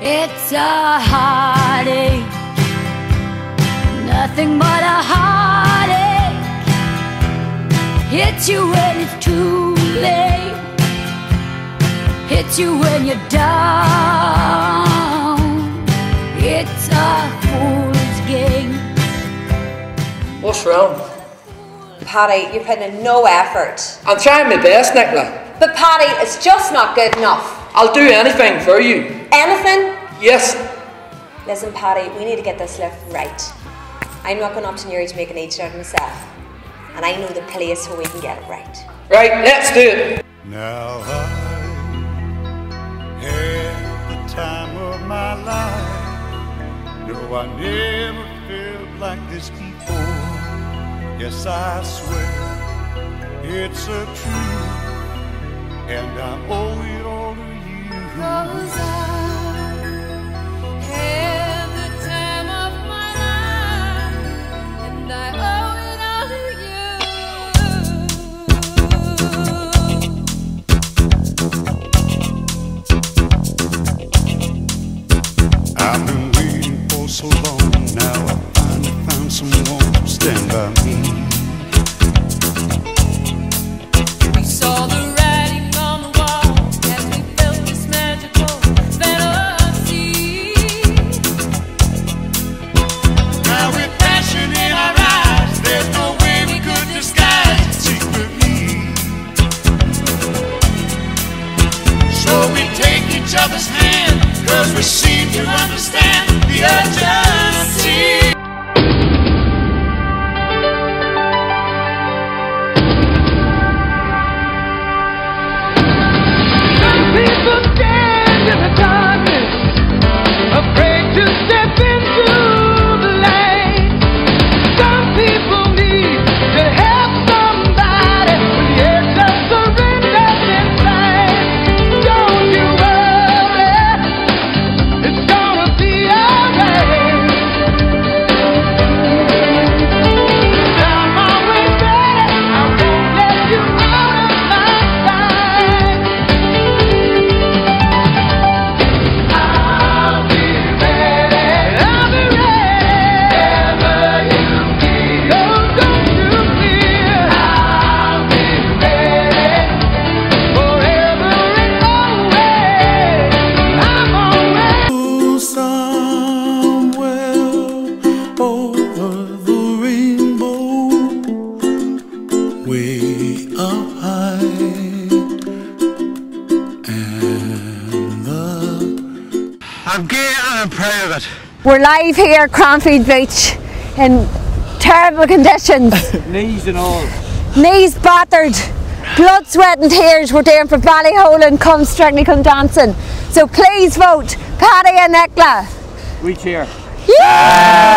It's a heartache, nothing but a heartache. Hits you when it's too late, hits you when you're down. It's a fool's game. What's wrong? Paddy, you've put in no effort. I'm trying my best, Nicola. But Paddy, it's just not good enough. I'll do anything for you. Anything? Yes. Listen, Paddy, we need to get this lift right. I'm not going up to Newry to make an agent out of myself. And I know the place where we can get it right. Right, let's do it. Now I had the time of my life. No, I never felt like this before. Yes, I swear it's a truth. And I owe it all to you. Cause I had the time of my life, and I owe it all to you. I've been waiting for so long. Now I finally found someone to stand by me. Cause we seem to understand the urgency. Some people stand in the darkness, afraid to step into the light. Some people need to help somebody when there's a surrender inside. Don't you worry, I'm gay and I'm proud of it. We're live here at Cranfield Beach in terrible conditions. Knees and all. Knees battered, blood, sweat and tears. We're doing for Ballyholland, come Strictly Come Dancing. So please vote Paddy and Nicola. We cheer. Yeah!